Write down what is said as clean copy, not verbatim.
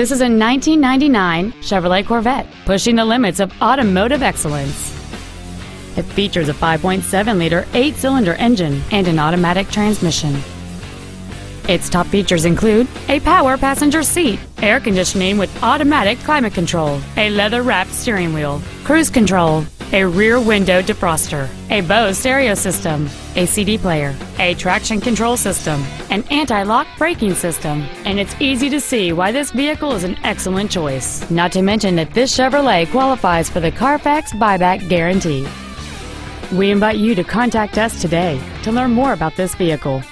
This is a 1999 Chevrolet Corvette, pushing the limits of automotive excellence. It features a 5.7-liter 8-cylinder engine and an automatic transmission. Its top features include a power passenger seat, air conditioning with automatic climate control, a leather-wrapped steering wheel, cruise control, a rear window defroster, a Bose stereo system, a CD player, a traction control system, an anti-lock braking system, and it's easy to see why this vehicle is an excellent choice. Not to mention that this Chevrolet qualifies for the Carfax buyback guarantee. We invite you to contact us today to learn more about this vehicle.